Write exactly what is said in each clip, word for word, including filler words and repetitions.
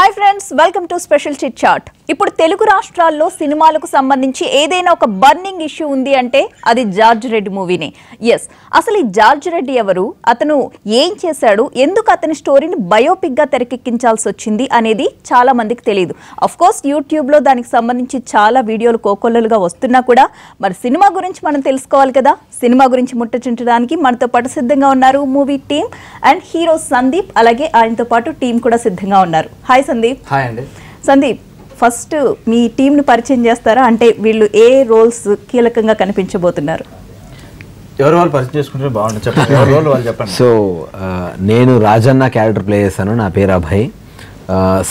Hi friends, welcome to special chit chat. ఇప్పుడు తెలుగు రాష్ట్రాల్లో సినిమాలకు సంబంధించి ఏదైనా ఒక బర్నింగ్ ఇష్యూ ఉంది అంటే అది జార్జ్ రెడ్డి మూవీనే. ఎస్, అసలు ఈ జార్జ్ రెడ్డి ఎవరు, అతను ఏం చేశాడు, ఎందుకు అతని స్టోరీని బయోపిక్గా తెరకెక్కించాల్సి వచ్చింది అనేది చాలా మందికి తెలియదు. అఫ్కోర్స్ యూట్యూబ్లో దానికి సంబంధించి చాలా వీడియోలు కోకొల్లలుగా వస్తున్నా కూడా మరి సినిమా గురించి మనం తెలుసుకోవాలి కదా. సినిమా గురించి ముట్టచించడానికి మనతో పాటు సిద్ధంగా ఉన్నారు movie team and hero Sandeep, అలాగే ఆయనతో పాటు టీం కూడా సిద్ధంగా ఉన్నారు. హాయ్ సందీప్. హాయ్ అండి. సందీప్, ఫస్ట్ మీ టీంను పరిచయం చేస్తారా? అంటే వీళ్ళు ఏ రోల్స్ కీలకంగా కనిపించబోతున్నారు? ఎవరు వాళ్ళు పరిచయం చేసుకుంటే బాగుంటుంది, చెప్పండి ఎవరు రోల్ వాళ్ళు చెప్పండి. సో నేను రాజన్న క్యారెక్టర్ ప్లే చేశాను, నా పేరు అభయ్.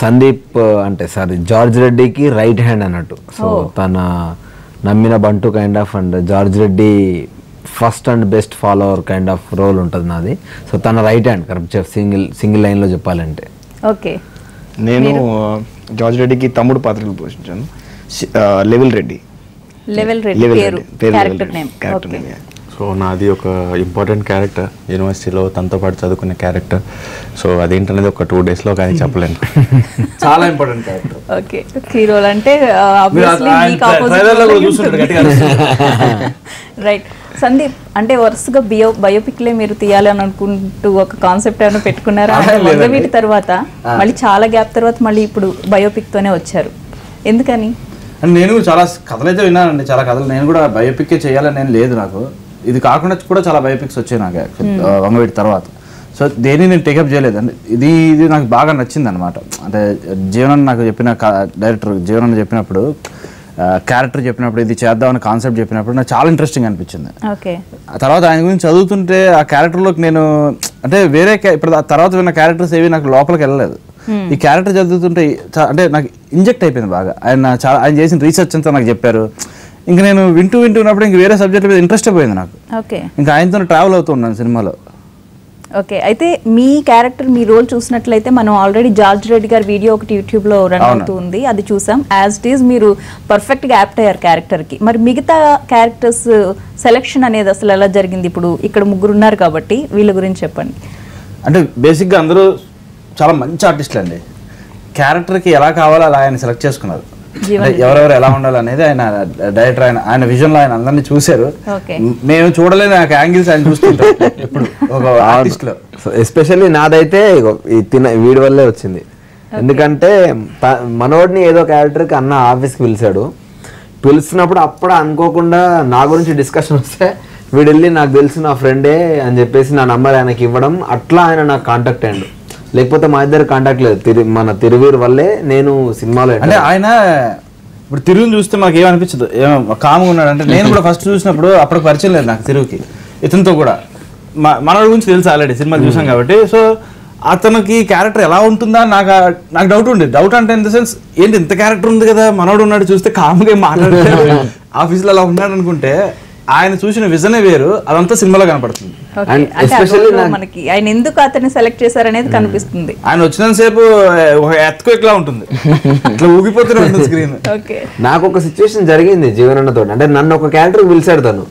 సందీప్ అంటే సారీ జార్జ్ రెడ్డికి రైట్ హ్యాండ్ అన్నట్టు. సో తన నమ్మిన బంటు kind of and George Reddy first and best follower kind of role ఉంటుంది నాది. సో తన right hand correct single single లైన్లో చెప్పాలంటే. ఓకే, నేను జార్జ్ రెడ్డికి తమ్ముడు పాత్రలు పోషించాను. Level Reddy level Reddy character name. So నాది ఒక ఇంపార్టెంట్ క్యారెక్టర్, యూనివర్సిటీలో తనతో పాటు చదువుకునే క్యారెక్టర్. సో అదేంటనేది ఒక టూ డేస్లో కానీ చెప్పలేను, చాలా ఇంపార్టెంట్ క్యారెక్టర్. ఓకే, హీరోలు అంటే రైట్. సందీప్ అంటే వరుసగా బియో బయోపిక్లే మీరు తీయాలని అనుకుంటూ ఒక కాన్సెప్ట్ ఏమైనా పెట్టుకున్నారా? వీటి తర్వాత మళ్ళీ చాలా గ్యాప్ తర్వాత మళ్ళీ ఇప్పుడు బయోపిక్తోనే వచ్చారు, ఎందుకని? నేను చాలా కథలు అయితే విన్నానండి, చాలా కథలు. నేను కూడా బయోపిక్కే చేయాలని నేను లేదు, నాకు ఇది కాకుండా కూడా చాలా బయోపిక్స్ వచ్చాయి నాకు వంగవీటి తర్వాత. సో దేన్ని నేను టేకప్ చేయలేదండి. ఇది ఇది నాకు బాగా నచ్చింది అనమాట. అంటే జీవనన్న నాకు చెప్పిన డైరెక్టర్ జీవనన్న చెప్పినప్పుడు, క్యారెక్టర్ చెప్పినప్పుడు, ఇది చేద్దాం అనే కాన్సెప్ట్ చెప్పినప్పుడు నాకు చాలా ఇంట్రెస్టింగ్ అనిపించింది. ఆ తర్వాత ఆయన గురించి చదువుతుంటే ఆ క్యారెక్టర్లోకి నేను అంటే వేరే ఇప్పుడు ఆ తర్వాత విన్న క్యారెక్టర్స్ ఏవి నాకు లోపలికి వెళ్ళలేదు. ఈ క్యారెక్టర్ చదువుతుంటే అంటే నాకు ఇంజెక్ట్ అయిపోయింది బాగా. ఆయన చాలా ఆయన చేసిన రీసెర్చ్ అంతా నాకు చెప్పారు. ఇంకా నేను వింటూ వింటున్నప్పుడు ఇంక వేరే సబ్జెక్ట్ మీద ఇంట్రెస్ట్ అయిపోయింది నాకు. ఇంకా ఆయనతో ట్రావెల్ అవుతూ ఉన్నాను సినిమాలో. ఓకే, అయితే మీ క్యారెక్టర్ మీ రోల్ చూసినట్లయితే మనం ఆల్రెడీ జార్జ్ రెడ్డి గారి వీడియో ఒకటి యూట్యూబ్లో రన్ అవుతుంది, అది చూసాం. యాజ్ ఇట్ ఈజ్ మీరు పర్ఫెక్ట్గా యాప్ట్ అయ్యారు క్యారెక్టర్కి. మరి మిగతా క్యారెక్టర్స్ సెలెక్షన్ అనేది అసలు ఎలా జరిగింది? ఇప్పుడు ఇక్కడ ముగ్గురు ఉన్నారు కాబట్టి వీళ్ళ గురించి చెప్పండి. అంటే బేసిక్గా అందరూ చాలా మంచి ఆర్టిస్టులు అండి. క్యారెక్టర్కి ఎలా కావాలో అలా ఆయన సెలెక్ట్ చేసుకున్నారు. ఎవరెవరు ఎలా ఉండాలనేది ఆయన డైరెక్టర్ ఆయన ఆయన విజన్ లో ఆయన అందరినీ చూశారు. మేము చూడలేదు యాంగిల్స్ ఆయన చూస్తుంటాం ఇప్పుడు ఒక ఆర్టిస్ట్ లో. ఎస్పెషల్లీ నాదైతే తిన వీడి వల్లే వచ్చింది, ఎందుకంటే మనోడిని ఏదో క్యారెక్టర్కి అన్న ఆఫీస్కి పిలిచాడు. పిలిచినప్పుడు అప్పుడు అనుకోకుండా నా గురించి డిస్కషన్ వస్తే వీడు వెళ్ళి నాకు తెలుసు నా ఫ్రెండే అని చెప్పేసి నా నంబర్ ఆయనకి ఇవ్వడం, అట్లా ఆయన నాకు కాంటాక్ట్ అయ్యాడు. లేకపోతే మా ఇద్దరు కాంటాక్ట్ లేదు, మన తిరువీరు వల్లే నేను సినిమాలో. అంటే ఆయన ఇప్పుడు తిరుగుని చూస్తే మాకు ఏమనిపించదు, ఏమో కామ్గా ఉన్నాడు. అంటే నేను కూడా ఫస్ట్ చూసినప్పుడు అప్పుడు పరిచయం లేదు నాకు తిరుగుకి, ఇతనితో కూడా మా మనోడి గురించి తెలుసు ఆల్రెడీ సినిమాలు చూసాం కాబట్టి. సో అతనికి క్యారెక్టర్ ఎలా ఉంటుందా నాకు నాకు డౌట్ ఉండేది. డౌట్ అంటే ఇన్ ద సెన్స్ ఏంటి ఇంత క్యారెక్టర్ ఉంది కదా, మనోడు ఉన్నాడు చూస్తే కామ్గా మాట్లాడలేదు ఆఫీస్లో అలా ఉన్నాడు అనుకుంటే ఆయన చూసిన విజనే వేరు, అదంతా సినిమాలో కనపడుతుంది. మనకి ఆయన ఎందుకు అతన్ని సెలెక్ట్ చేశారనేది కనిపిస్తుంది. ఆయన వచ్చినంత సేపు ఎత్తుకోలా ఉంటుంది, ఇట్లా ఊగిపోతూనే ఉంటుంది స్క్రీన్. నాకు ఒక సిచ్యువేషన్ జరిగింది జీవనన్నతో. అంటే నన్ను ఒక క్యారెక్టర్ పిలిచాడు, తను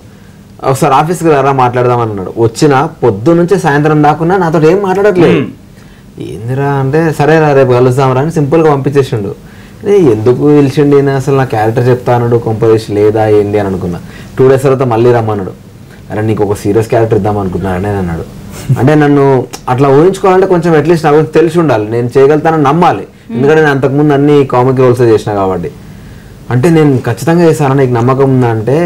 ఒకసారి ఆఫీస్కి రా మాట్లాడదాం అన్నాడు. వచ్చిన పొద్దు నుంచి సాయంత్రం దాకున్నా నాతో ఏం మాట్లాడట్లేదు. ఏందిరా అంటే సరే రా రేపు కలుస్తాం రా అని సింపుల్గా పంపించేసిండు. ఎందుకు పిలిచిండి నేను అసలు నా క్యారెక్టర్ చెప్తాను కొంపదీసి లేదా ఏంది అని అనుకున్నా. టూ డేస్ తర్వాత మళ్ళీ రమ్మన్నాడు, అరే నీకు ఒక సీరియస్ క్యారెక్టర్ ఇద్దాం అనుకున్నాను నేను అన్నాడు. అంటే నన్ను అట్లా ఊహించుకోవాలంటే కొంచెం అట్లీస్ట్ నాకు తెలిసి ఉండాలి, నేను చేయగలుగుతానని నమ్మాలి. ఎందుకంటే నేను అంతకుముందు అన్ని కామిక్ రోల్స్ చేసినా కాబట్టి. అంటే నేను ఖచ్చితంగా చేశాను నీకు నమ్మకం ఉందంటే,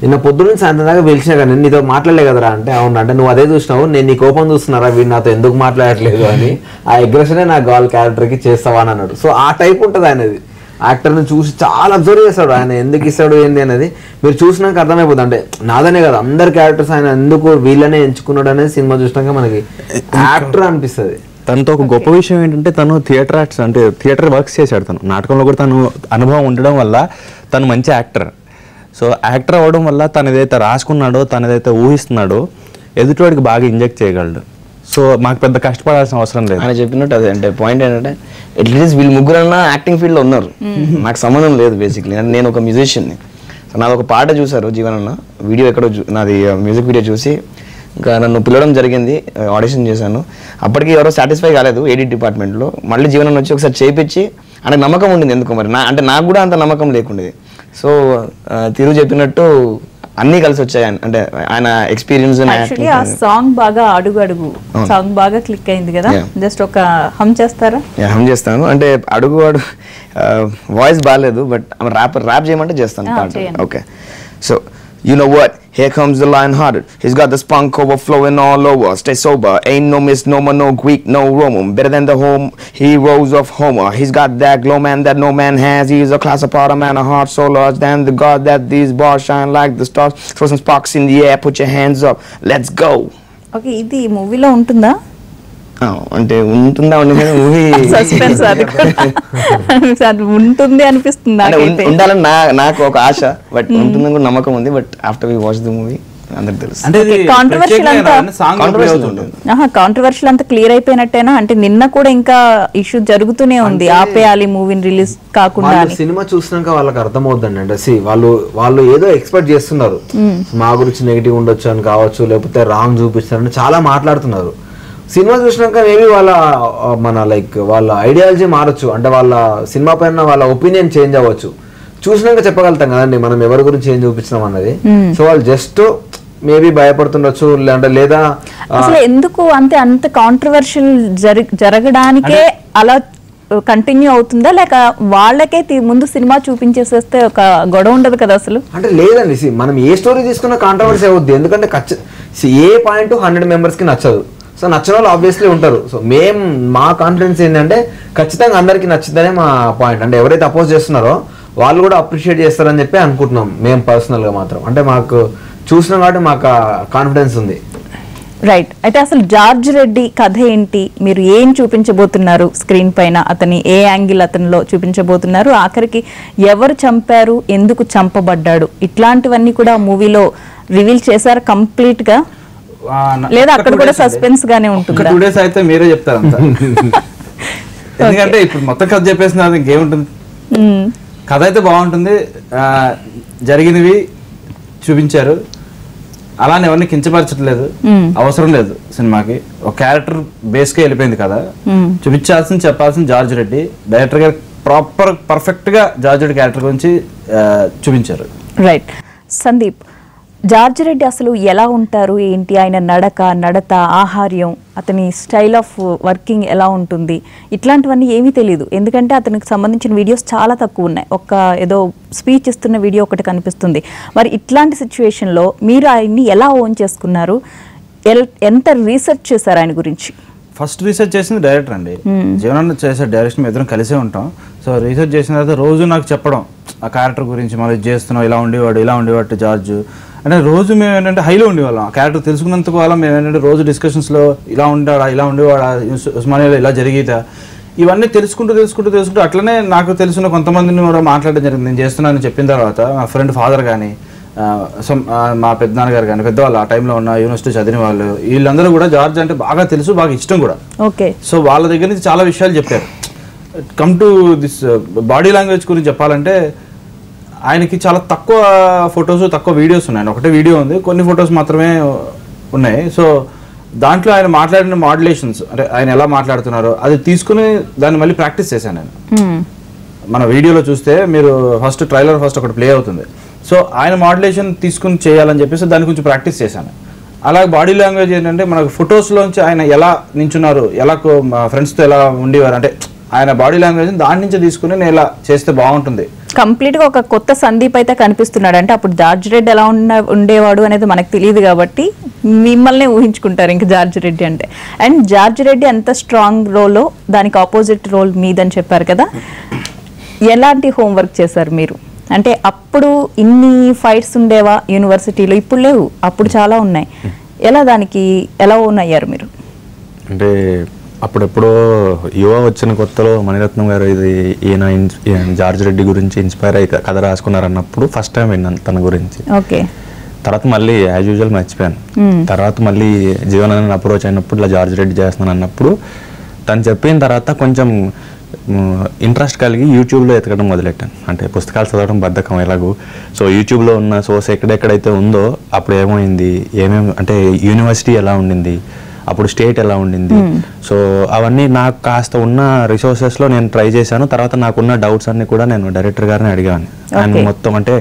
నిన్న పొద్దున్న సాయంత్రం దాకా పిలిచినా కానీ నేను నీతో మాట్లాడలే కదరా అంటే, అవును అంటే నువ్వు అదే చూసినావు, నేను నీ కోపం చూస్తున్నారా వీడు నాతో ఎందుకు మాట్లాడట్లేదు అని. ఆ అగ్రెషనే నా గాల్ క్యారెక్టర్కి చేస్తావా అని అన్నాడు. సో ఆ టైప్ ఉంటుంది ఆయనది. యాక్టర్ని చూసి చాలా అబ్జర్వ్ చేస్తాడు ఆయన ఎందుకు ఇస్తాడు ఏంది అనేది. మీరు చూసినాక అర్థమైపోతుంది. అంటే నాదనే కదా అందరి క్యారెక్టర్స్ ఆయన ఎందుకు వీళ్ళనే ఎంచుకున్నాడు అనేది సినిమా చూసినాక మనకి యాక్టర్ అనిపిస్తుంది. తనతో ఒక గొప్ప విషయం ఏంటంటే తను థియేటర్ యాక్టర్ అంటే థియేటర్ వర్క్స్ చేశాడు. తను నాటకంలో కూడా తను అనుభవం ఉండడం వల్ల తను మంచి యాక్టర్. సో యాక్టర్ అవ్వడం వల్ల తను ఏదైతే రాసుకున్నాడో తను ఏదైతే ఊహిస్తున్నాడో ఎదుటివాడికి బాగా ఇంజెక్ట్ చేయగలడు. సో మాకు పెద్ద కష్టపడాల్సిన అవసరం లేదు అని చెప్పినట్టు. అదే అంటే పాయింట్ ఏంటంటే అట్లీస్ట్ వీళ్ళు ముగ్గురన్నా యాక్టింగ్ ఫీల్డ్లో ఉన్నారు, నాకు సంబంధం లేదు బేసిక్లీ. నేను ఒక మ్యూజిషియన్ని. సో నాది ఒక పాట చూశారు జీవనన్న వీడియో ఎక్కడో, నాది మ్యూజిక్ వీడియో చూసి ఇంకా నన్ను పిలవడం జరిగింది, ఆడిషన్ చేశాను. అప్పటికి ఎవరో సాటిస్ఫై కాలేదు ఎడిట్ డిపార్ట్మెంట్లో. మళ్ళీ జీవనం వచ్చి ఒకసారి చేయించి అంటే నమ్మకం ఉండింది ఎందుకు మరి నా అంటే నాకు కూడా అంత నమ్మకం లేకుండేది. సో తిరు చెప్పినట్టు అన్నీ కలిసి వచ్చాయి. అంటే ఆయన ఎక్స్పీరియన్స్ సాంగ్ బాగా అడుగు అడుగు సాంగ్ బాగా క్లిక్ అయింది కదా. జస్ట్ ఒక హమ్ చేస్తారా? హమ్ చేస్తాను. అంటే అడుగు అడుగు వాయిస్ బాగాలేదు, బట్ ర్యాప్ ర్యాప్ చేయమంటే చేస్తాను. Okay. So you know what, here comes the lion-hearted, he's got the spunk overflowing all over, stay sober, ain't no misnomer, no Greek, no Roman, better than the home heroes of Homer, he's got that glow man that no man has, he's a class apart, a man, a heart so large than the God that these bars shine like the stars, throw some sparks in the air, put your hands up, let's go. Okay, idi movie lo untunda? అంటే ఉంటుందా movie suspense అది ఉంటుంది అనిపిస్తుంది. ఉండాలని నాకు ఒక ఆశ, but ఉంటుందని కూడా నమ్మకం ఉంది. But after we watch the movie అందరికి తెలుసు. కాంట్రవర్షియల్ అంతా క్లియర్ అయిపోయినట్టేనా? అంటే నిన్న కూడా ఇంకా ఇష్యూ జరుగుతూనే ఉంది, ఆపేయాలి మూవీని రిలీజ్ కాకుండా. సినిమా చూసినాక వాళ్ళకి అర్థం అవుతుంది అంటే వాళ్ళు వాళ్ళు ఏదో ఎక్స్పెక్ట్ చేస్తున్నారు, మా గురించి నెగిటివ్ ఉండొచ్చు అని కావచ్చు, లేకపోతే రాంగ్ చూపిస్తారని చాలా మాట్లాడుతున్నారు. సినిమా చూసినాక మేబీ వాళ్ళ మన లైక్ వాళ్ళ ఐడియాలజీ మారచ్చు, అంటే వాళ్ళ సినిమా పైన వాళ్ళ ఒపీనియన్ చేంజ్ అవ్వచ్చు. చూసినాక చెప్పగలుగుతాం కదండి మనం ఎవరి గురించి ఏం చూపించినాం అన్నది. సో వాళ్ళు జస్ట్ మేబీ భయపడుతుండొచ్చు, అంటే లేదా అసలు ఎందుకు అంతే అంత కాంట్రవర్షియల్ జరగడానికే అలా కంటిన్యూ అవుతుందా, లేక వాళ్ళకే ముందు సినిమా చూపించేసేస్తే ఒక గొడవ ఉండదు కదా అసలు? అంటే లేదండి, మనం ఏ స్టోరీ తీసుకున్నా కాంట్రవర్సీ అవుద్ది. ఎందుకంటే ఏ పాయింట్ హండ్రెడ్ మెంబర్స్ కి నచ్చదు. సో నచ్చిన వాళ్ళు ఆబ్వియస్లీ ఉంటారు. సో మేం మా కాన్ఫిడెన్స్ ఏంటంటే ఖచ్చితంగా అందరికీ నచ్చిందనే మా పాయింట్. అంటే ఎవరైతే అపోజ్ చేస్తున్నారో వాళ్ళు కూడా అప్రిషియేట్ చేస్తారని చెప్పి అనుకుంటున్నాం మేము పర్సనల్గా మాత్రం. అంటే మాకు చూసినాం కాబట్టి మాకు కాన్ఫిడెన్స్ ఉంది. రైట్. అయితే అసలు జార్జ్ రెడ్డి కథ ఏంటి, మీరు ఏం చూపించబోతున్నారు స్క్రీన్ పైన, అతని ఏ యాంగిల్ అతనిలో చూపించబోతున్నారు, ఆఖరికి ఎవరు చంపారు, ఎందుకు చంపబడ్డాడు, ఇట్లాంటివన్నీ కూడా మూవీలో రివీల్ చేశారు కంప్లీట్గా. లేదా అక్కడ కూడా సస్పెన్స్ గానే ఉంటుంది. టూ డేస్ అయితే మీరే చెప్తారు అంతా, ఎందుకంటే ఇప్పుడు మొత్తం కథ చెప్పేస్తున్నారు, ఇంకేముంటుంది. కథ అయితే బాగుంటుంది, జరిగినవి చూపించారు, అలానే ఎవరిని కించపరచట్లేదు, అవసరం లేదు సినిమాకి. ఒక క్యారెక్టర్ బేస్ గా వెళ్ళిపోయింది కదా, చూపించాల్సింది చెప్పాల్సింది జార్జ్ రెడ్డి. డైరెక్టర్ గారు ప్రాపర్ పర్ఫెక్ట్ గా జార్జ్ రెడ్డి క్యారెక్టర్ గురించి చూపించారు. రైట్. సందీప్, జార్జ్ రెడ్డి అసలు ఎలా ఉంటారు ఏంటి, ఆయన నడక నడత ఆహార్యం, అతని స్టైల్ ఆఫ్ వర్కింగ్ ఎలా ఉంటుంది, ఇట్లాంటివన్నీ ఏమీ తెలియదు. ఎందుకంటే అతనికి సంబంధించిన వీడియోస్ చాలా తక్కువ ఉన్నాయి, ఒక్క ఏదో స్పీచ్ ఇస్తున్న వీడియో ఒకటి కనిపిస్తుంది. మరి ఇట్లాంటి సిచ్యువేషన్లో మీరు ఆయన్ని ఎలా ఓన్ చేసుకున్నారు, ఎంత రీసెర్చ్ చేశారు ఆయన గురించి? ఫస్ట్ రీసెర్చ్ చేసింది డైరెక్టర్ అండి, జీవనాన్ని చేసే డైరెక్టర్. మేము ఇద్దరం కలిసే ఉంటాం. సో రీసెర్చ్ చేసిన తర్వాత రోజు నాకు చెప్పడం ఆ క్యారెక్టర్ గురించి, మనం చేస్తున్నాం ఇలా ఉండేవాడు ఇలా ఉండేవాడు జార్జ్ అంటే. రోజు మేము ఏంటంటే హైలో ఉండేవాళ్ళం ఆ క్యారెక్టర్ తెలుసుకున్నంత కాలం. మేము ఏంటంటే రోజు డిస్కషన్స్లో ఇలా ఉండేవాడా ఇలా ఉండేవాడా ఉస్మానియాలో ఇలా జరిగేదా ఇవన్నీ తెలుసుకుంటూ తెలుసుకుంటూ తెలుసుకుంటూ అట్లనే నాకు తెలిసిన కొంతమందిని కూడా మాట్లాడడం జరిగింది. నేను చేస్తున్నానని చెప్పిన తర్వాత మా ఫ్రెండ్ ఫాదర్ కానీ మా పెద్దనాన్నగారు కానీ పెద్దవాళ్ళు ఆ టైంలో ఉన్న యూనివర్సిటీ చదివిన వాళ్ళు వీళ్ళందరూ కూడా జార్జ్ అంటే బాగా తెలుసు, బాగా ఇష్టం కూడా. ఓకే. సో వాళ్ళ దగ్గర నుంచి చాలా విషయాలు చెప్పారు. Come to this body language గురించి చెప్పాలంటే ఆయనకి చాలా తక్కువ ఫొటోస్ తక్కువ వీడియోస్ ఉన్నాయి. ఒకటే వీడియో ఉంది, కొన్ని ఫొటోస్ మాత్రమే ఉన్నాయి. సో దాంట్లో ఆయన మాట్లాడిన మాడ్యులేషన్స్ అంటే ఆయన ఎలా మాట్లాడుతున్నారో అది తీసుకుని దాన్ని మళ్ళీ ప్రాక్టీస్ చేశాను నేను. మన వీడియోలో చూస్తే మీరు ఫస్ట్ ట్రైలర్ ఫస్ట్ ఒకటి ప్లే అవుతుంది. సో ఆయన మాడ్యులేషన్ తీసుకుని చేయాలని చెప్పేసి దాన్ని కొంచెం ప్రాక్టీస్ చేశాను. అలాగే బాడీ లాంగ్వేజ్ ఏంటంటే మనకు ఫొటోస్లోంచి ఆయన ఎలా నించున్నారు, ఎలా ఫ్రెండ్స్తో ఎలా ఉండేవారు అంటే ఆయన బాడీ లాంగ్వేజ్ దాని నుంచి తీసుకుని నేను ఇలా చేస్తే బాగుంటుంది. కంప్లీట్ గా ఒక కొత్త సందీప్ అయితే కనిపిస్తున్నాడు. అంటే అప్పుడు జార్జ్ రెడ్డి ఎలా ఉన్న ఉండేవాడు అనేది మనకు తెలియదు కాబట్టి మిమ్మల్ని ఊహించుకుంటారు ఇంకా జార్జ్ రెడ్డి అంటే. అండ్ జార్జ్ రెడ్డి ఎంత స్ట్రాంగ్ రోల్, దానికి ఆపోజిట్ రోల్ మీదని చెప్పారు కదా, ఎలాంటి హోంవర్క్ చేశారు మీరు? అంటే అప్పుడు ఇన్ని ఫైట్స్ ఉండేవా యూనివర్సిటీలో, ఇప్పుడు లేవు, అప్పుడు చాలా ఉన్నాయి. ఎలా దానికి ఎలా ఓన్ అయ్యారు మీరు? అంటే అప్పుడెప్పుడో యువ వచ్చిన కొత్తలో మణిరత్నం గారు ఇది ఈయన జార్జ్ రెడ్డి గురించి ఇన్స్పైర్ అయ్యి కథ రాసుకున్నారు అన్నప్పుడు ఫస్ట్ టైం విన్నాను తన గురించి. ఓకే. తర్వాత మళ్ళీ యాజ్ యూజువల్ మర్చిపోయాను. తర్వాత మళ్ళీ జీవనాన్ని అప్రోచ్ అయినప్పుడు ఇలా జార్జ్ రెడ్డి చేస్తున్నాను అన్నప్పుడు తను చెప్పిన తర్వాత కొంచెం ఇంట్రెస్ట్ కలిగి యూట్యూబ్లో ఎతకడం మొదలెట్టాను. అంటే పుస్తకాలు చదవడం బద్ధకం ఎలాగో, సో యూట్యూబ్లో ఉన్న సోర్స్ ఎక్కడెక్కడైతే ఉందో అప్పుడు ఏమైంది, ఏమేమి అంటే యూనివర్సిటీ ఎలా ఉండింది, అప్పుడు స్టేట్ ఎలా ఉండింది, సో అవన్నీ నాకు కాస్త ఉన్న రిసోర్సెస్లో నేను ట్రై చేశాను. తర్వాత నాకున్న డౌట్స్ అన్నీ కూడా నేను డైరెక్టర్ గారిని అడిగాను. ఆయన మొత్తం అంటే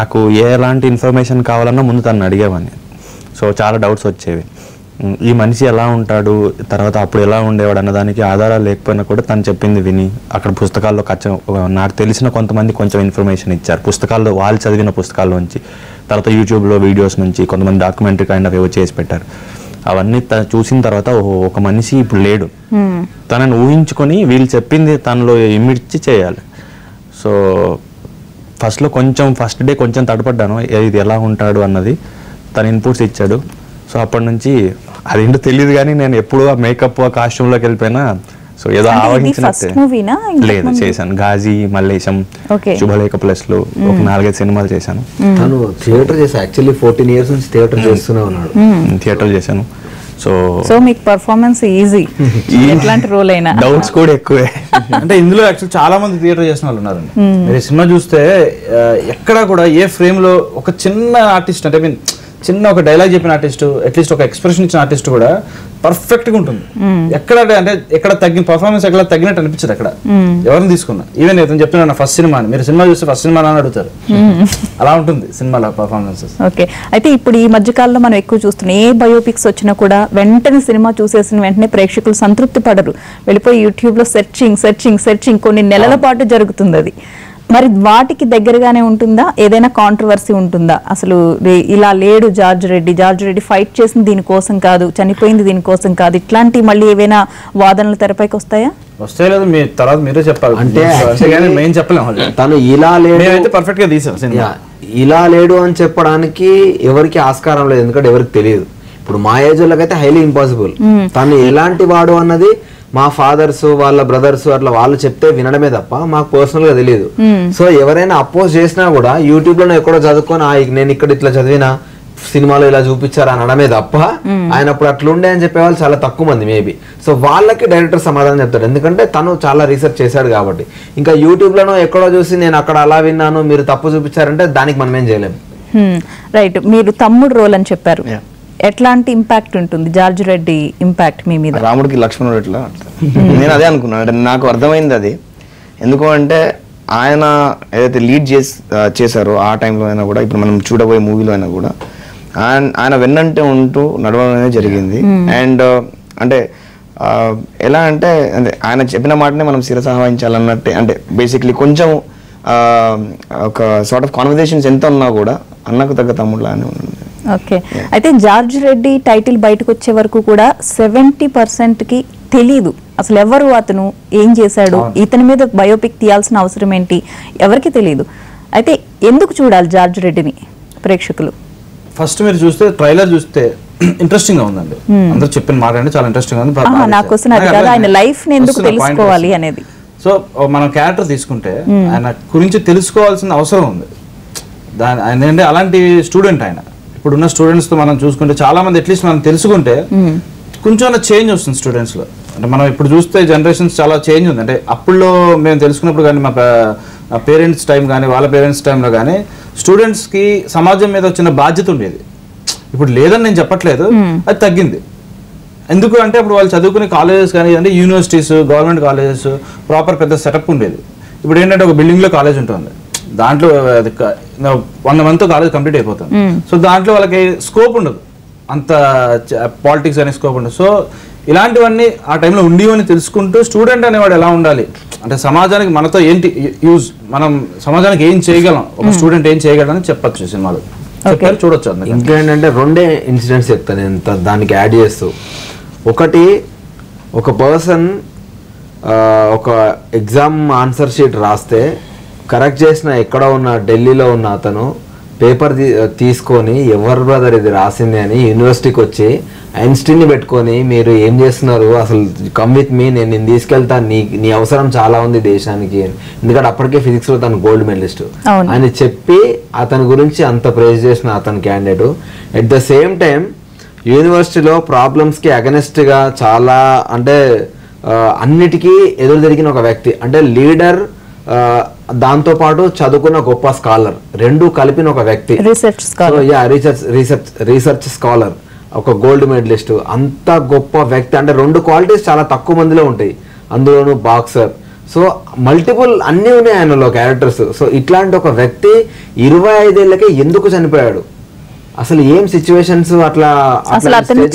నాకు ఎలాంటి ఇన్ఫర్మేషన్ కావాలన్నా ముందు తను అడిగేవాడిని. సో చాలా డౌట్స్ వచ్చేవి, ఈ మనిషి ఎలా ఉంటాడు, తర్వాత అప్పుడు ఎలా ఉండేవాడు అన్నదానికి ఆధారాలు లేకపోయినా కూడా తను చెప్పింది విని అక్కడ పుస్తకాల్లో కచ్చ నాకు తెలిసిన కొంతమంది కొంచెం ఇన్ఫర్మేషన్ ఇచ్చారు పుస్తకాల్లో, వాళ్ళు చదివిన పుస్తకాల్లోంచి. తర్వాత యూట్యూబ్లో వీడియోస్ నుంచి కొంతమంది డాక్యుమెంటరీ కైండ్ ఆఫ్ ఏవో చేసి పెట్టారు. అవన్నీ తను చూసిన తర్వాత ఓహో ఒక మనిషి ఇప్పుడు లేడు, తనని ఊహించుకొని వీళ్ళు చెప్పింది తనలో ఇమిడ్చి చేయాలి. సో ఫస్ట్లో కొంచెం ఫస్ట్ డే కొంచెం తడపడ్డాను, ఇది ఎలా ఉంటాడు అన్నది. తను ఇన్పుట్స్ ఇచ్చాడు. సో అప్పటి నుంచి అదేంటో తెలియదు కానీ నేను ఎప్పుడూ ఆ మేకప్ ఆ కాస్ట్యూమ్లోకి వెళ్ళిపోయినా. సో ఏదో ఆవహించిన లేదు చేశాను. ఘాజీ, మల్లేశం, శుభలేఖ ప్లస్లు ఒక నాలుగైదు సినిమాలు చేశాను. థియేటర్ చేశాను యాక్చువల్లీ ఫోర్టీన్ ఇయర్స్ నుంచి థియేటర్ చేస్తూనే ఉన్నాడు. థియేటర్ చేశాను. సో సో మీకు పర్ఫార్మెన్స్ ఈజీ, ఎట్లాంటి రోల్ అయినా. డౌట్స్ కూడా ఎక్కువే. అంటే ఇందులో యాక్చువల్ చాలా మంది థియేటర్ చేసిన వాళ్ళు ఉన్నారండి. మీరు సినిమా చూస్తే ఎక్కడా కూడా ఏ ఫ్రేమ్లో ఒక చిన్న ఆర్టిస్ట్ అంటే మీన్ చిన్న ఒక డైలాగ్ చెప్పిన ఆర్టిస్ట్, అట్లీస్ట్ ఒక ఎక్స్ప్రెషన్ ఇచ్చిన ఆర్టిస్ట్ కూడా పర్ఫెక్ట్గా ఉంటుంది. ఎక్కడ అంటే ఎక్కడ తగ్గిన పర్ఫార్మెన్స్ ఎక్కడ తగ్గినట్టు అనిపించదు అక్కడ ఎవరిని తీసుకున్నా. ఈవెన్ ఇతను చెప్తున్నాను నా ఫస్ట్ సినిమా అని, మీరు సినిమా చూస్తే ఫస్ట్ సినిమా అని అడుగుతారు, అలా ఉంటుంది సినిమాలో పర్ఫార్మెన్సెస్. ఓకే, అయితే ఇప్పుడు ఈ మధ్యకాలంలో మనం ఎక్కువ చూస్తున్నాం ఏ బయోపిక్స్ వచ్చినా కూడా వెంటనే సినిమా చూసేసిన వెంటనే ప్రేక్షకులు సంతృప్తి పడరు, వెళ్ళిపోయి యూట్యూబ్లో సెర్చింగ్ సెర్చింగ్ సెర్చింగ్ కొన్ని నెలల పాటు జరుగుతుంది. అది మరి వాటికి దగ్గరగానే ఉంటుందా? ఏదైనా కాంట్రవర్సీ ఉంటుందా? అసలు ఇలా లేడు George Reddy, George Reddy fight చేసింది దీనికోసం కాదు, చనిపోయింది దీనికోసం కాదు, ఇట్లాంటి మళ్ళీ ఏవైనా వాదనలు తెరపైకి వస్తాయా? వస్తాయి లేదు, మీ తర్వాత మీరే చెప్పాలి. అంటే మేము చెప్పలేము తను ఇలా లేడు పర్ఫెక్ట్ గా తీసాం సినిమా. ఇలా లేడు అని చెప్పడానికి ఎవరికి ఆస్కారం లేదు, ఎందుకంటే ఎవరికి తెలియదు. ఇప్పుడు మా ఏజ్ వాళ్ళకైతే హైలీ ఇంపాసిబుల్. తను ఎలాంటి వాడు అన్నది మా ఫాదర్స్ వాళ్ళ బ్రదర్స్ అట్లా వాళ్ళు చెప్తే వినడమే తప్ప మాకు పర్సనల్ గా తెలియదు. సో ఎవరైనా అపోజ్ చేసినా కూడా యూట్యూబ్ లో ఎక్కడో చదువుకొని నేను ఇక్కడ ఇట్లా చదివినా సినిమాలో ఇలా చూపించారు అనడమే తప్ప ఆయన అప్పుడు అట్లుండే అని చెప్పేవాళ్ళు చాలా తక్కువ మంది మేబీ. సో వాళ్ళకి డైరెక్టర్ సమాధానం చెప్తాడు, ఎందుకంటే తను చాలా రీసెర్చ్ చేశాడు కాబట్టి. ఇంకా యూట్యూబ్ లోనో ఎక్కడో చూసి నేను అక్కడ అలా విన్నాను మీరు తప్పు చూపించారంటే దానికి మనం ఏం చేయలేము. రైట్, మీరు తమ్ముడు రోల్ అని చెప్పారు, ఎట్లాంటి ఇంపాక్ట్ ఉంటుంది జార్జ్ రెడ్డి ఇంపాక్ట్ మీ మీద? రాముడికి లక్ష్మణుడు ఎట్లా, నేను అదే అనుకున్నాను. అంటే నాకు అర్థమైంది అది, ఎందుకు అంటే ఆయన ఏదైతే లీడ్ చేసి చేశారో ఆ టైంలో అయినా కూడా, ఇప్పుడు మనం చూడబోయే మూవీలో అయినా కూడా ఆయన ఆయన వెన్నంటే ఉంటూ నడవడమే జరిగింది. అండ్ అంటే ఎలా అంటే ఆయన చెప్పిన మాటనే మనం శిరసావహించాలన్నట్టే. అంటే బేసిక్లీ కొంచెం ఒక సార్ట్ ఆఫ్ కాన్వర్జేషన్స్ ఎంత ఉన్నా కూడా అన్నకు తగ్గ తమ్ముళ్ళ అని ఉన్నాను. ఓకే, అయితే జార్జ్ రెడ్డి టైటిల్ బయటకు వచ్చే వరకు కూడా సెవెంటీ పర్సెంట్కి తెలీదు అసలు ఎవరు అతను, ఏం చేశాడు, ఇతని మీద బయోపిక్ తీయాల్సిన అవసరం ఏంటి, ఎవరికి తెలియదు. అయితే ఎందుకు చూడాలి జార్జ్ రెడ్డిని ప్రేక్షకులు? ఫస్ట్ మీరు చూస్తే ట్రైలర్ చూస్తే ఇంట్రెస్టింగ్ గా ఉందండి, అందరూ చెప్పిన మాట అంటే చాలా ఇంట్రెస్టింగ్ ఉంది. నా క్వశ్చన్ అది కదా, ఆయన లైఫ్ ని ఎందుకు తెలుసుకోవాలి అనేది. సో మనం క్యారెక్టర్ తీసుకుంటే ఆయన గురించి తెలుసుకోవాల్సిన అవసరం ఉంది. దాని ఆయన అంటే అలాంటి స్టూడెంట్, ఆయన ఇప్పుడున్న స్టూడెంట్స్ తో మనం చూసుకుంటే చాలా మంది అట్లీస్ట్ మనం తెలుసుకుంటే కొంచెం చేంజ్ వస్తుంది స్టూడెంట్స్ లో. అంటే మనం ఇప్పుడు చూస్తే జనరేషన్స్ చాలా చేంజ్ ఉంది. అంటే అప్పుడులో మేము తెలుసుకున్నప్పుడు కానీ మా పేరెంట్స్ టైం కానీ వాళ్ళ పేరెంట్స్ టైంలో కానీ స్టూడెంట్స్ కి సమాజం మీద వచ్చిన బాధ్యత ఉండేది. ఇప్పుడు లేదని నేను చెప్పట్లేదు, అది తగ్గింది. ఎందుకు అంటే ఇప్పుడు వాళ్ళు చదువుకునే కాలేజెస్ కానీ అంటే యూనివర్సిటీస్, గవర్నమెంట్ కాలేజెస్ ప్రాపర్ పెద్ద సెటప్ ఉండేది. ఇప్పుడు ఏంటంటే ఒక బిల్డింగ్ లో కాలేజ్ ఉంటుంది, దాంట్లో వన్ మంత్ కాలేజ్ కంప్లీట్ అయిపోతుంది. సో దాంట్లో వాళ్ళకి స్కోప్ ఉండదు, అంత పాలిటిక్స్ అనే స్కోప్ ఉండదు. సో ఇలాంటివన్నీ ఆ టైంలో ఉండేవని తెలుసుకుంటూ స్టూడెంట్ అనేవాడు ఎలా ఉండాలి అంటే సమాజానికి మనతో ఏంటి యూజ్, మనం సమాజానికి ఏం చేయగలం, ఒక స్టూడెంట్ ఏం చేయగలని చెప్పచ్చు సినిమాలో చెప్పారు చూడొచ్చు. ఇంకా ఏంటంటే రెండే ఇన్సిడెంట్స్ చెప్తాను ఎంత దానికి యాడ్ చేస్తూ. ఒకటి, ఒక పర్సన్ ఒక ఎగ్జామ్ ఆన్సర్ షీట్ రాస్తే కరెక్ట్ చేసిన ఎక్కడ ఉన్న ఢిల్లీలో ఉన్న అతను పేపర్ తీసుకొని ఎవరు బ్రదర్ ఇది రాసింది అని యూనివర్సిటీకి వచ్చి ఐన్స్టీన్ని పెట్టుకొని మీరు ఏం చేస్తున్నారు అసలు, కమ్ విత్ మీ, నేను నేను తీసుకెళ్తాను, నీ నీ అవసరం చాలా ఉంది దేశానికి అని. ఎందుకంటే అప్పటికే ఫిజిక్స్లో తను గోల్డ్ మెడలిస్ట్ అని చెప్పి అతని గురించి అంత ప్రైజ్ చేసిన అతని candidate. At the same time యూనివర్సిటీలో ప్రాబ్లమ్స్కి అగెనెస్ట్గా చాలా అంటే అన్నిటికీ ఎదురుదరిగిన ఒక వ్యక్తి అంటే లీడర్, దాంతో పాటు చదువుకున్న గొప్ప స్కాలర్, రెండు కలిపిన ఒక వ్యక్తి, రీసెర్చ్ రీసెర్చ్ రీసెర్చ్ స్కాలర్, ఒక గోల్డ్ మెడలిస్ట్, అంత గొప్ప వ్యక్తి. అంటే రెండు క్వాలిటీస్ చాలా తక్కువ మందిలో ఉంటాయి, అందులోనూ బాక్సర్. సో మల్టిపుల్ అన్నీ ఉన్నాయి ఆయనలో క్యారెక్టర్స్. సో ఇట్లాంటి ఒక వ్యక్తి ఇరవై ఐదేళ్లకే ఎందుకు చనిపోయాడు? అసలు ఏం సిచ్యువేషన్స్ అట్లా ఖచ్చితంగా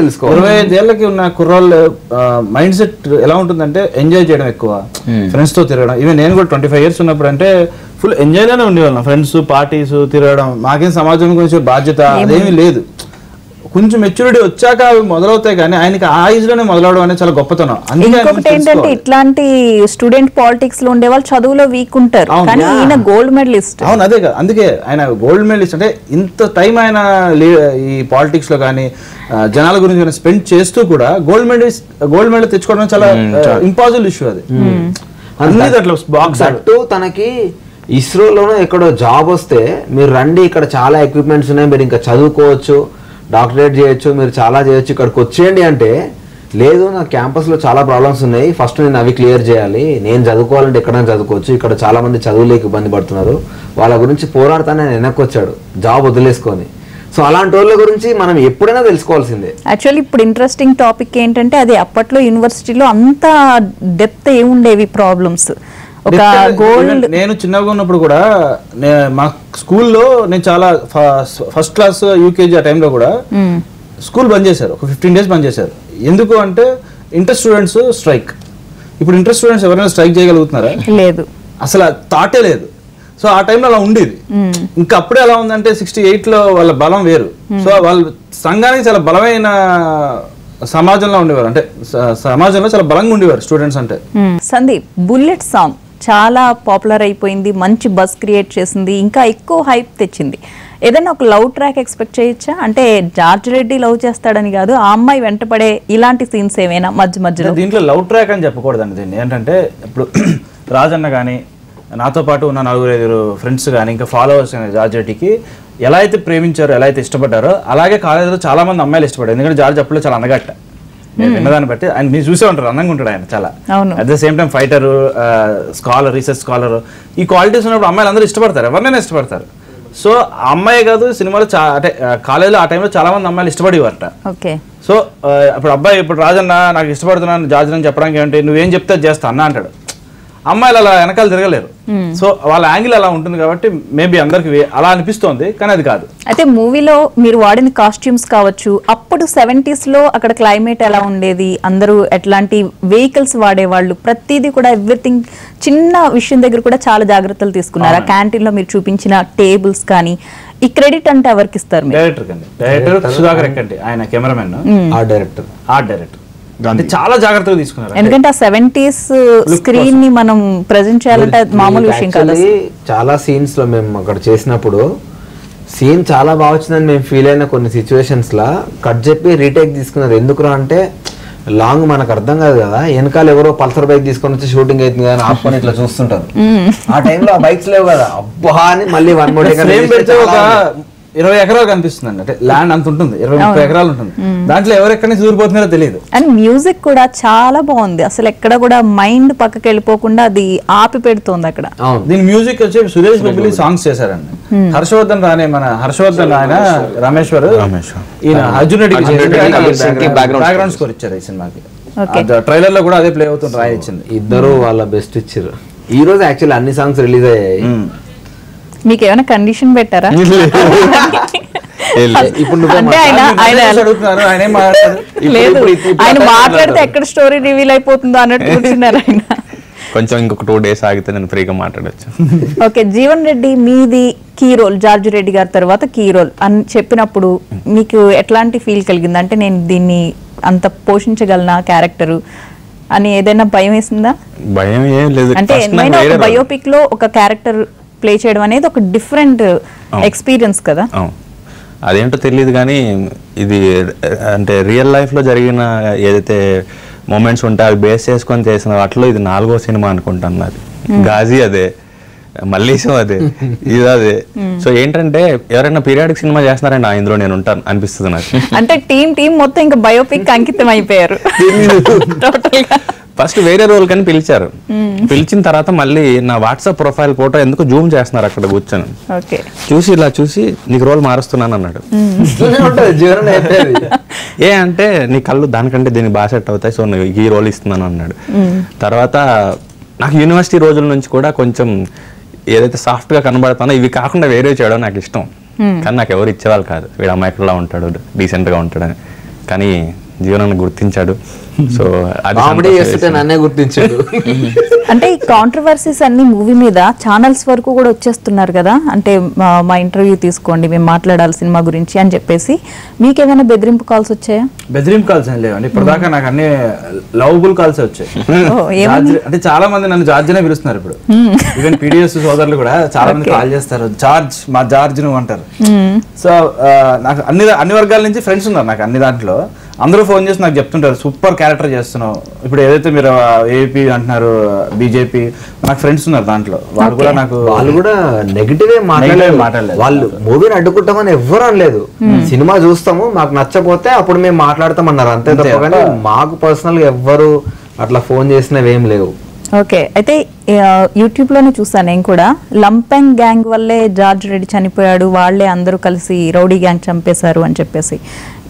తెలుసుకోవాలి. ఇరవై ఐదేళ్లకి ఉన్న కుర్రోళ్ళ మైండ్ సెట్ ఎలా ఉంటుందంటే ఎంజాయ్ చేయడం ఎక్కువ, ఫ్రెండ్స్ తో తిరగడం. ఈవెన్ నేను కూడా ట్వంటీ ఫైవ్ ఇయర్స్ ఉన్నప్పుడు అంటే ఫుల్ ఎంజాయ్ లోనే ఉండేవాళ్ళం. ఫ్రెండ్స్, పార్టీస్, తిరగడం. మాకేం సమాజం గురించి బాధ్యత అదేమీ లేదు. కొంచెం మెచ్యూరిటీ వచ్చాక అవి మొదలవుతాయి, కానీ ఆయనకి ఆ ఏజ్ లోనే మొదలవడం అనేది చాలా గొప్పతనం. ఇంకొకటి ఏంటంటే ఇట్లాంటి స్టూడెంట్ పాలిటిక్స్ లో ఉండే వాళ్ళు చదువులో వీక్ ఉంటారు, కానీ ఈయన గోల్డ్ మెడలిస్ట్. అవును, అదే కదా, అందుకే ఆయన గోల్డ్ మెడలిస్ట్. అంటే ఇంత టైం ఆయన ఈ పాలిటిక్స్ లో కానీ జనాల గురించి స్పెండ్ చేస్తూ కూడా గోల్డ్ మెడలిస్ట్ గోల్డ్ మెడల్ తెచ్చుకోవడం చాలా ఇంపాసిబుల్ ఇష్యూ. అది అట్లా బాక్స్ అట్టు తనకి ఇస్రోలోనూ ఎక్కడో జాబ్ వస్తే మీరు రండి, ఇక్కడ చాలా ఎక్విప్మెంట్స్ ఉన్నాయి, మీరు ఇంకా చదువుకోవచ్చు, డాక్టరేట్ చేయొచ్చు, మీరు చాలా చేయొచ్చు, ఇక్కడికి వచ్చేయండి అంటే, లేదు నా క్యాంపస్లో చాలా ప్రాబ్లమ్స్ ఉన్నాయి, ఫస్ట్ నేను అవి క్లియర్ చేయాలి, నేను చదువుకోవాలంటే ఎక్కడైనా చదువుకోవచ్చు, ఇక్కడ చాలామంది చదువులేక ఇబ్బంది పడుతున్నారు, వాళ్ళ గురించి పోరాడుతానే ఆయన వెనక్కి వచ్చాడు జాబ్ వదిలేసుకొని. సో అలాంటి వాళ్ళ గురించి మనం ఎప్పుడైనా తెలుసుకోవాల్సిందే. యాక్చువల్లీ ఇప్పుడు ఇంట్రెస్టింగ్ టాపిక్ ఏంటంటే అది అప్పట్లో యూనివర్సిటీలో అంత డెప్త్ ఏముండేవి ప్రాబ్లమ్స్. నేను చిన్నగా ఉన్నప్పుడు కూడా మా స్కూల్లో నేను చాలా ఫస్ట్ క్లాస్ యూకేజీ ఆ టైంలో కూడా స్కూల్ బంద్ చేశారు, ఒక ఫిఫ్టీన్ డేస్ బంద్ చేశారు. ఎందుకు అంటే ఇంటర్ స్టూడెంట్స్ స్ట్రైక్. ఇప్పుడు ఇంటర్ స్టూడెంట్స్ ఎవరైనా స్ట్రైక్ చేయగలుగుతున్నారా? లేదు, అసలు థాటే లేదు. సో ఆ టైంలో అలా ఉండేది. ఇంకా అప్పుడే ఎలా ఉందంటే సిక్స్టీ ఎయిట్ లో వాళ్ళ బలం వేరు. సో వాళ్ళ సంఘానికి చాలా బలమైన సమాజంలో ఉండేవారు, అంటే సమాజంలో చాలా బలంగా ఉండేవారు స్టూడెంట్స్. అంటే సందీప్, బుల్లెట్ సాంగ్ చాలా పాపులర్ అయిపోయింది, మంచి బస్ క్రియేట్ చేసింది, ఇంకా ఎక్కువ హైప్ తెచ్చింది. ఏదైనా ఒక లవ్ ట్రాక్ ఎక్స్పెక్ట్ చేయొచ్చా? అంటే జార్జ్ రెడ్డి లవ్ చేస్తాడని కాదు, ఆ అమ్మాయి వెంటపడే ఇలాంటి సీన్స్ ఏమైనా మధ్య మధ్యలో? దీంట్లో లవ్ ట్రాక్ అని చెప్పకూడదండి. దీన్ని ఏంటంటే ఇప్పుడు రాజన్న కానీ, నాతో పాటు ఉన్న నలుగురు ఐదుగురు ఫ్రెండ్స్ కానీ, ఇంకా ఫాలోవర్స్ కానీ జార్జ్ రెడ్డికి ఎలా అయితే ప్రేమించారో, ఎలా అయితే ఇష్టపడ్డారో, అలాగే కాలేజీలో చాలా మంది అమ్మాయిలు ఇష్టపడ్డారు. ఎందుకంటే జార్జ్ అప్పుడే చాలా అందగట్ట, విన్నదాన్ని బట్టి. అండ్ మీరు చూసే ఉంటారు, అందంగా ఉంటాడు ఆయన చాలా. At the same time fighter, scholar, research scholar, ఈ క్వాలిటీస్ ఉన్నప్పుడు అమ్మాయిలు అందరూ ఇష్టపడతారు, ఎవరినైనా ఇష్టపడతారు. సో అమ్మాయి కాదు, సినిమాలో అంటే కాలేజీలో ఆ టైంలో చాలా మంది అమ్మాయిలు ఇష్టపడేవారట. సో ఇప్పుడు అబ్బాయి, ఇప్పుడు రాజన్న నాకు ఇష్టపడుతున్నాను జార్జ్ అని చెప్పడానికి ఏంటి, నువ్వేం చెప్తే చేస్తా అన్న అంటాడు. అమ్మాయిలు అలా వెనకాల తిరగలేరు. సో వాళ్ళ యాంగిల్ అలా ఉంటుంది కాబట్టి మేబీ అందరికి అలా అనిపిస్తోంది, కానీ అది కాదు. అయితే మూవీలో మీరు వాడిన కాస్ట్యూమ్స్ కావచ్చు, అప్పుడు సెవెంటీస్ లో అక్కడ క్లైమేట్ ఎలా ఉండేది, అందరూ ఎట్లాంటి వెహికల్స్ వాడేవాళ్ళు, ప్రతిదీ కూడా ఎవ్రీథింగ్ చిన్న విషయం దగ్గర కూడా చాలా జాగ్రత్తలు తీసుకున్నారు. ఆ క్యాంటీన్ లో మీరు చూపించిన టేబుల్స్ కానీ, ఈ క్రెడిట్ అంటే ఎవరికి ఇస్తారు? డైరెక్టర్ కండి, డైరెక్టర్ సుధాకర్ రెడ్డి, ఆయన cameraman, art director art director చాలా జాగ్రత్తగా తీసుకున్నారు. ఎందుకంటే ఆ సెవెంటీస్ స్క్రీన్ ని మనం ప్రెజెంట్ చేయాలంటే మామూలు విషయం కాదు. చాలా సీన్స్ లో మేము అక్కడ చేసినప్పుడు సీన్ చాలా బాగా వచ్చిందని మేము ఫీల్ అయిన కొన్ని సిచ్యువేషన్స్ లా కట్ చెప్పి రీటేక్ తీసుకున్నారు. ఎందుకురా అంటే లాంగ్ మనకు అర్థం కాదు కదా, వెనకాల ఎవరో పల్సర్ బైక్ తీసుకొని వచ్చి షూటింగ్ అవుతుంది కదా, ఆపుకొని ఇట్లా చూస్తుంటారు. ఆ టైంలో ఆ బైక్స్ లేవు కదా, అబ్బా అని మళ్ళీ వన్ మోర్ ఇరవై ఎకరాలు కనిపిస్తుందండి. అంటే ల్యాండ్ అంత ఉంటుంది, ఇరవై ముప్పై ఎకరాలు ఉంటుంది, దాంట్లో ఎవరెక్కడి నుంచి దూరిపోతున్నారో తెలియదు. అండ్ మ్యూజిక్ కూడా చాలా బాగుంది, అసలు ఎక్కడ కూడా మైండ్ పక్కకి వెళ్ళిపోకుండా అది ఆపి పెడుతుంది అక్కడ. దీని మ్యూజిక్ వచ్చి సురేష్ బొబ్బిలి సాంగ్స్ చేశారండి. హర్షవర్ధన్ రానే, మన హర్షవర్ధన్ ఆయన రామేశ్వర్, ఈయన అర్జున్ రెడ్డికి బ్యాక్గ్రౌండ్ స్కోర్ ఇచ్చారు ఈ సినిమాకి. ట్రైలర్ లో కూడా అదే ప్లే అవుతుంది, రాయ ఇచ్చింది. ఇద్దరు వాళ్ళ బెస్ట్ ఇచ్చారు. ఈ రోజు యాక్చువల్లీ అన్ని సాంగ్స్ రిలీజ్ అయ్యాయి. మీకు ఏమైనా కండిషన్ పెట్టారా? లేదు, ఆయన మాట్లాడితే ఎక్కడ స్టోరీ రివీల్ అయిపోతుందో అన్నట్టు కూర్చున్నారు ఆయన. కొంచెం ఇంకొక టూ డేస్ ఆగితే నేను ఫ్రీగా మాట్లాడచ్చు. ఓకే, జీవన్ రెడ్డి మీది కీ రోల్, జార్జ్ రెడ్డి గారి తర్వాత కీ రోల్ అని చెప్పినప్పుడు మీకు ఎట్లాంటి ఫీల్ కలిగింది? అంటే నేను దీన్ని అంత పోషించగలనా క్యారెక్టరు అని ఏదైనా భయం వేసిందా? భయం ఏం లేదు. అంటే బయోపిక్ లో ఒక క్యారెక్టర్ ప్లే చేయడం అనేది ఒక డిఫరెంట్ ఎక్స్పీరియన్స్ కదా. అదేంటో తెలియదు కానీ ఇది అంటే రియల్ లైఫ్లో జరిగిన ఏదైతే మూమెంట్స్ ఉంటాయో అవి బేస్ చేసుకొని చేసిన వాటిలో ఇది నాలుగో సినిమా అనుకుంటాను. అది గాజీ, అదే మల్లేశం అది ఇది అది. సో ఏంటంటే ఎవరైనా పీరియాడిక్ సినిమా చేస్తున్నారండి ఇందులో నేను ఉంటాను అనిపిస్తుంది నాకు. అంటే టీం టీం మొత్తం ఇంకా బయోపిక్ అంకితం అయిపోయారు. ఫస్ట్ వేరే రోల్ కానీ పిలిచారు, పిలిచిన తర్వాత మళ్ళీ నా వాట్సాప్ ప్రొఫైల్ ఫోటో ఎందుకు జూమ్ చేస్తున్నారు అక్కడ కూర్చొని చూసి ఇలా చూసి నీకు రోల్ మారుస్తున్నాను అన్నాడు. ఏ అంటే నీ కళ్ళు దానికంటే దీనికి బాగా సెట్ అవుతాయి, సో నువ్వు ఈ రోల్ ఇస్తున్నాను అన్నాడు. తర్వాత నాకు యూనివర్సిటీ రోజుల నుంచి కూడా కొంచెం ఏదైతే సాఫ్ట్గా కనబడతానో ఇవి కాకుండా వేరే చేయడం నాకు ఇష్టం, కానీ నాకు ఎవరు ఇచ్చేవాళ్ళు కాదు. వీడు అమాయకులా ఉంటాడు, డీసెంట్గా ఉంటాడని, కానీ జీవనాన్ని గుర్తించాడు. సో అది గుర్తించాడు. అంటే ఈ కాంట్రవర్సీస్ అన్ని మూవీ మీద ఛానల్స్ వరకు కూడా వచ్చేస్తున్నారు కదా, అంటే మా ఇంటర్వ్యూ తీసుకోండి మేము మాట్లాడాలి సినిమా గురించి అని చెప్పేసి, మీకేమైనా బెదిరింపు కాల్స్ వచ్చాయా? బెదిరింపు కాల్స్ ఏం లేవండి ఇప్పటిదాకా, నాకు అన్ని లవబుల్ కాల్స్ వచ్చాయి. అంటే చాలా మంది నన్ను జార్జ్ అనే పిలుస్తున్నారు ఇప్పుడు, ఈవెన్ పీడిఎస్ సోదరులు కూడా చాలా మంది కాల్ చేస్తారు, జార్జ్ మా జార్జ్ నువ్వు అంటారు. సో నాకు అన్ని అన్ని వర్గాల నుంచి ఫ్రెండ్స్ ఉన్నారు నాకు అన్ని దాంట్లో, అందరూ ఫోన్ చేసి నాకు చెప్తుంటారు సూపర్ క్యారెక్టర్ చేస్తున్నావు. ఇప్పుడు ఏదైతే మీరు ఏపీ అంటున్నారు బీజేపీ, నాకు ఫ్రెండ్స్ ఉన్నారు దాంట్లో, వాళ్ళు కూడా నాకు వాళ్ళు కూడా నెగిటివే మాట్లాడలేదు మాట్లాడలేదు వాళ్ళు మూవీని అడ్డుకుంటామని ఎవ్వరూ అనలేదు. సినిమా చూస్తాము మాకు నచ్చకపోతే అప్పుడు మేము మాట్లాడతాం అన్నారు అంతే తప్ప, కానీ మాకు పర్సనల్ గా ఎవ్వరు అట్లా ఫోన్ చేసినవేం లేవు. ఓకే, అయితే యూట్యూబ్ లోనే చూసాను నేను కూడా, లంపెంగ్ గ్యాంగ్ వల్లే జార్జ్ రెడ్డి చనిపోయాడు, వాళ్లే అందరూ కలిసి రౌడీ గ్యాంగ్ చంపేశారు అని చెప్పేసి,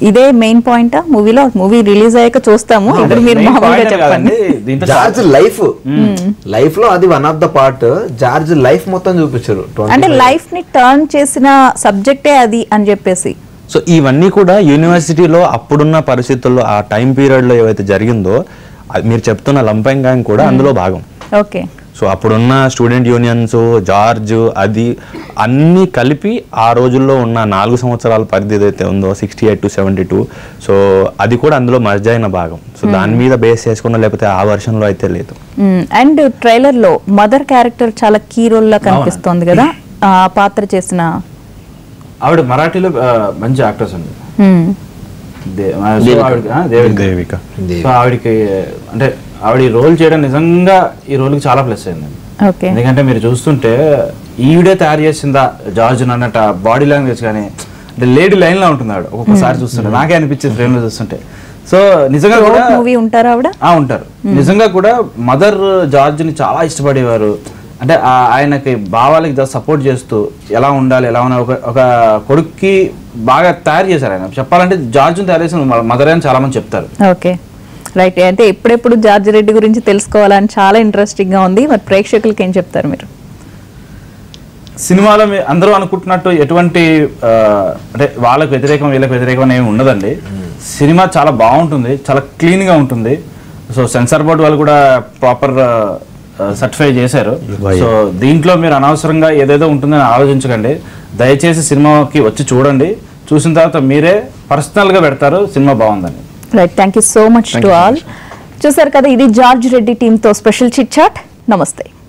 ఇదే మెయిన్ పాయింట్ మూవీలో. మూవీ రిలీజ్ అయ్యాక చూస్తాము. ఇప్పుడు మీరు మామూలుగా చెప్పండి, జార్జ్ లైఫ్ లైఫ్ లో అది one of the part, George life మొత్తం చూపించారు, అంటే లైఫ్ ని టర్న్ చేసిన సబ్జెక్టే అది అని చెప్పేసి. సో ఇవన్నీ కూడా యూనివర్సిటీలో అప్పుడున్న పరిస్థితుల్లో ఆ టైం పీరియడ్ లో ఏవైతే జరిగిందో మీరు చెప్తున్న లంపెంగ్ గ్యాంగ్ కూడా అందులో భాగం. ఓకే, సో అప్పుడున్న స్టూడెంట్ యూనియన్స్ జార్జ్ అది అన్నీ కలిపి ఆ రోజుల్లో ఉన్న నాలుగు సంవత్సరాల పరిధి ఏదైతే ఉందో sixty eight to seventy two so అది కూడా అందులో మర్జ్ అయిన భాగం. సో దాని మీద బేస్ చేసుకున్న లేకపోతే ఆ వర్షన్లో అయితే లేదు. అండ్ ట్రైలర్ లో మదర్ క్యారెక్టర్ చాలా కీ రోల్ లా కనిపిస్తోంది కదా, ఆ పాత్ర చేసిన ఆవిడ మరాఠీలో మంచి యాక్ట్రెస్ అండి దేవిక. సో ఆవిడకి అంటే ఆవిడ ఈ రోల్ చేయడం నిజంగా ఈ రోల్కి చాలా ప్లస్ అయింది, ఎందుకంటే మీరు చూస్తుంటే ఈవిడే తయారు చేసిందా జార్జ్ అన్నట్టు బాడీ లాంగ్వేజ్ కానీ అంటే లేడీ లైన్ లా ఉంటుంది ఆవిడ ఒక్కొక్కసారి చూస్తుంటే, నాకే అనిపించింది ఫ్రేమ్ లో చూస్తుంటే. సో నిజంగా కూడా మూవీ ఉంటారు ఆవిడ ఉంటారు, నిజంగా కూడా మదర్ జార్జ్ ని చాలా ఇష్టపడేవారు, అంటే ఆయనకి భావాలకి సపోర్ట్ చేస్తూ ఎలా ఉండాలి ఎలా ఉన్నా ఒక కొడుక్కి బాగా తయారు చేశారు ఆయన. చెప్పాలంటే జార్జ్ని తయారు చేసిన మదర్ అని చాలా మంది చెప్తారు. ఓకే రైట్, అంటే ఎప్పుడెప్పుడు జార్జ్ రెడ్డి గురించి తెలుసుకోవాలని చాలా ఇంట్రెస్టింగ్ గా ఉంది. మరి ప్రేక్షకులకి ఏం చెప్తారు మీరు? సినిమాలో అందరూ అనుకుంటున్నట్టు ఎటువంటి అంటే వాళ్ళకు వ్యతిరేకం వీళ్ళకి వ్యతిరేకం ఏమి ఉండదండి, సినిమా చాలా బాగుంటుంది, చాలా క్లీన్ గా ఉంటుంది. సో సెన్సార్ బోర్డు వాళ్ళు కూడా ప్రాపర్ సర్టిఫై చేశారు. సో దీంట్లో మీరు అనవసరంగా ఏదేదో ఉంటుందని ఆలోచించకండి, దయచేసి సినిమాకి వచ్చి చూడండి, చూసిన తర్వాత మీరే పర్సనల్గా పెడతారు సినిమా బాగుందని. Right, thank you so much to all. చూసారు కదా, ఇది జార్జ్ రెడ్డి టీంతో స్పెషల్ చిట్ చాట్. నమస్తే.